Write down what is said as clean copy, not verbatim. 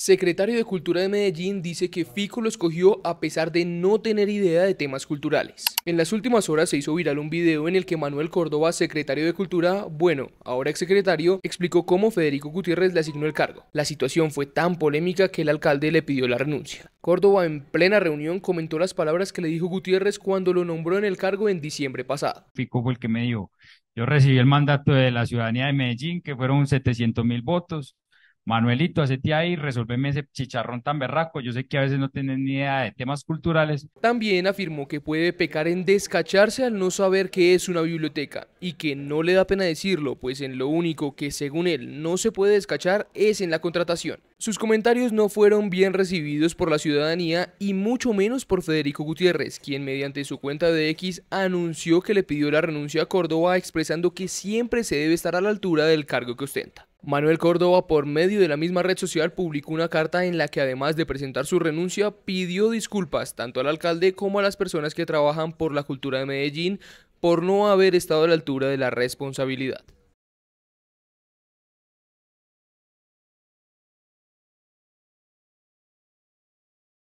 Secretario de Cultura de Medellín dice que Fico lo escogió a pesar de no tener idea de temas culturales. En las últimas horas se hizo viral un video en el que Manuel Córdoba, secretario de Cultura, bueno, ahora exsecretario, explicó cómo Federico Gutiérrez le asignó el cargo. La situación fue tan polémica que el alcalde le pidió la renuncia. Córdoba, en plena reunión, comentó las palabras que le dijo Gutiérrez cuando lo nombró en el cargo en diciembre pasado. Fico fue el que me dijo: yo recibí el mandato de la ciudadanía de Medellín, que fueron 700.000 votos. Manuelito, hacete ahí, resolveme ese chicharrón tan berraco, yo sé que a veces no tenés ni idea de temas culturales. También afirmó que puede pecar en descacharse al no saber qué es una biblioteca y que no le da pena decirlo, pues en lo único que según él no se puede descachar es en la contratación. Sus comentarios no fueron bien recibidos por la ciudadanía y mucho menos por Federico Gutiérrez, quien mediante su cuenta de X anunció que le pidió la renuncia a Córdoba, expresando que siempre se debe estar a la altura del cargo que ostenta. Manuel Córdoba, por medio de la misma red social, publicó una carta en la que, además de presentar su renuncia, pidió disculpas tanto al alcalde como a las personas que trabajan por la cultura de Medellín por no haber estado a la altura de la responsabilidad.